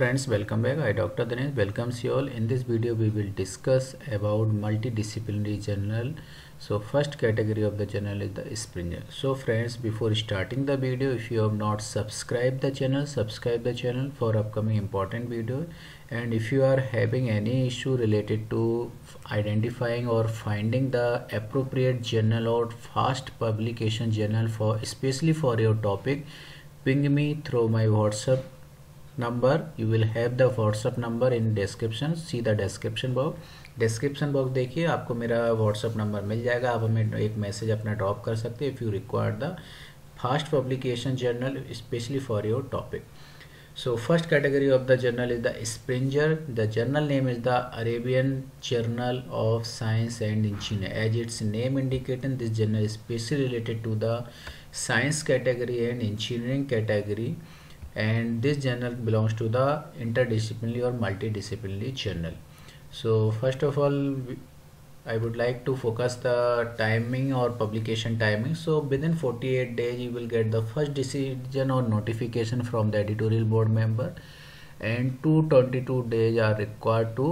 friends, welcome back. I Dr. Dinesh welcomes you all. In this video we will discuss about multidisciplinary journal. So first category of the journal is the Springer. So friends, before starting the video, if you have not subscribed the channel, subscribe the channel for upcoming important video. And if you are having any issue related to identifying or finding the appropriate journal or fast publication journal for especially for your topic, ping me through my WhatsApp number. You will have the WhatsApp number in description. See the description box. Description box देखिए, आपको मेरा WhatsApp number मिल जाएगा. आप हमें एक message अपना drop कर सकते हैं if you require the fast publication journal specially for your topic. So first category of the journal is the Springer. The journal name is the Arabian journal of science and engineering. As its name indicating, this journal is specially related to the science category and engineering category. And this journal belongs to the interdisciplinary और multidisciplinary journal. So first of all, I would like to focus the timing or publication timing. So within 48 days you will get the first decision or notification from the editorial board member, and 222 days are required to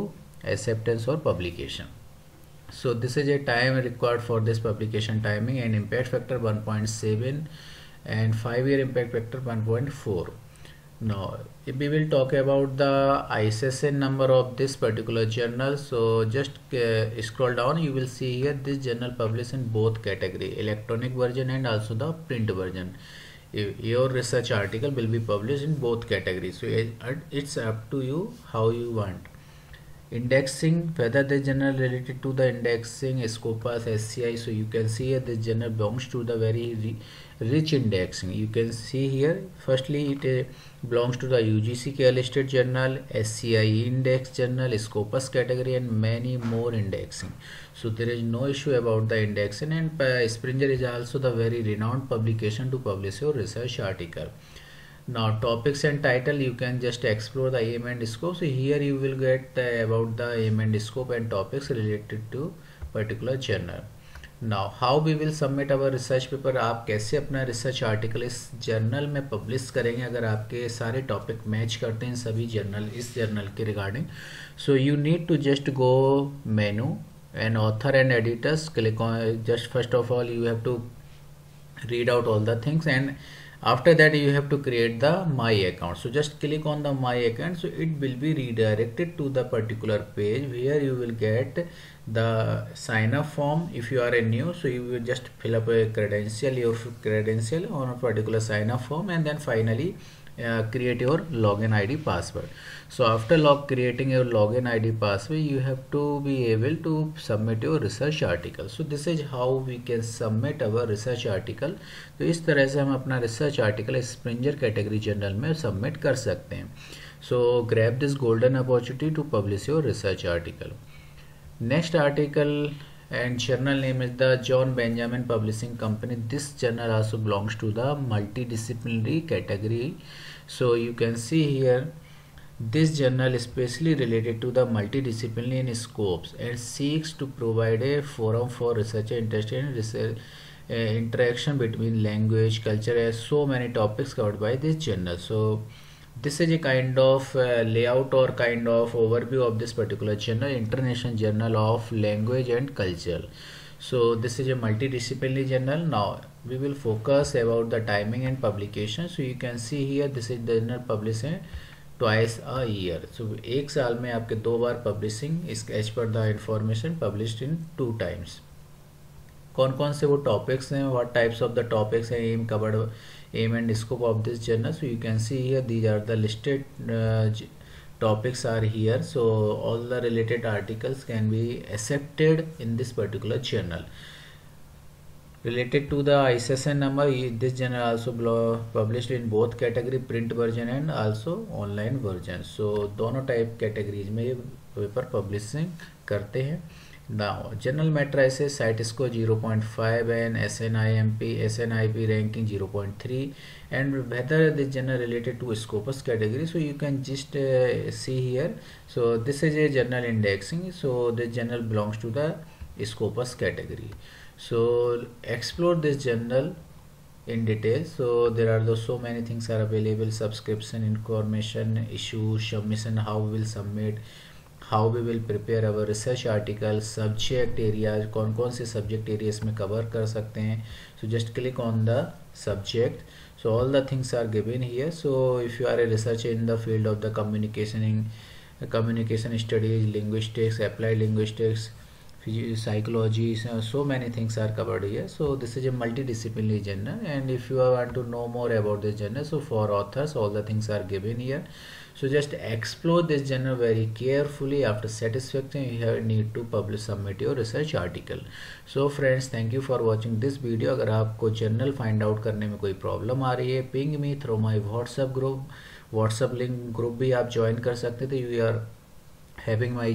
acceptance or publication. So this is a time required for this publication timing, and impact factor 1.7 and 5-year impact factor 1.4. Now we will talk about the ISSN number of this particular journal. So just scroll down, you will see here this journal published in both category, electronic version and also the print version. Your research article will be published in both categories, so it's up to you how you want. Indexing, whether the journal related to the indexing, Scopus, SCI. So you can see here this journal belongs to the very rich indexing. You can see here firstly it belongs to the UGC CARE listed journal, SCI index journal, Scopus category, and many more indexing. So there is no issue about the indexing, and Springer is also the very renowned publication to publish your research article. Now topics and title, you can just explore the aim and scope. So here you will get about the aim and scope and topics related to particular journal. Now how we will submit our research paper, आप कैसे अपना research article इस journal में publish करेंगे अगर आपके सारे topic match करते हैं सभी journal इस journal के regarding. So you need to just go menu and author and editors, click on. Just first of all you have to read out all the things, and after that you have to create the my account. So just click on the my account. So it will be redirected to the particular page where you will get the sign up form if you are a new. So you will just fill up a credential, your credential on a particular sign up form, and then finally create your login ID password. So after creating your login ID password, you have to be able to submit your research article. So this is how we can submit our research article. तो इस तरह से हम अपना research article Springer category journal में submit कर सकते हैं. So grab this golden opportunity to publish your research article. Next article and journal name is the John Benjamin Publishing Company. This journal also belongs to the multidisciplinary category. So you can see here this journal is specially related to the multidisciplinary scopes and seeks to provide a forum for researcher interested in research interaction between language, culture, and so many topics covered by this journal. So this is a kind of layout or kind of overview of this particular journal, International Journal of Language and Culture. So this is a multidisciplinary journal. Now we will focus about the timing and publication. So you can see here this is the journal published twice a year. So एक साल में आपके दो बार publishing is as per the information published in 2 times. कौन कौन से वो topics हैं, what types of the topics हैं, aim covered aim and scope of this journal. So you can see here these are the listed topics are here. So all the related articles can be accepted in this particular journal. Related to the ISSN number, this journal also published in both category, print version and also online version. So दोनों type categories में paper publishing करते हैं. Now journal matrices, site score 0.5 and SNIMP ranking 0.3, and whether the journal related to Scopus category. So you can just see here. So this is a journal indexing. So the journal belongs to the Scopus category. So explore this journal in detail. So there are those so many things are available: subscription information, issue submission, how we will submit, how we will prepare our research article, subject areas, कौन-कौन से subject areas में cover कर सकते हैं. So just click on the subject. So all the things are given here. So if you are a researcher in the field of the communication studies, linguistics, applied linguistics, psychology, so many things are covered here. So this is a multidisciplinary journal, and if you want to know more about this journal, so for authors all the things are given here. So just explore this journal very carefully. After satisfaction, you need to submit your research article. So friends, thank you for watching this video. अगर आपको journal find out करने में कोई problem आ रही है, ping me through my WhatsApp group. WhatsApp link group भी आप join कर सकते थे. You are having my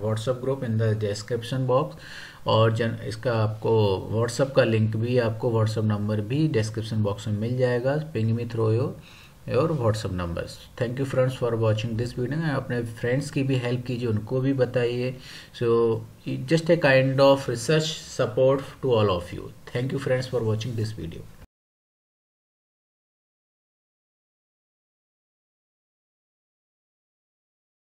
WhatsApp group in the description box, और इसका आपको WhatsApp का link भी, आपको WhatsApp number भी description box में मिल जाएगा. Ping me through your WhatsApp numbers. Thank you friends for watching this video. अपने friends की भी help कीजिए, उनको भी बताइए. So just a kind of research support to all of you. Thank you friends for watching this video.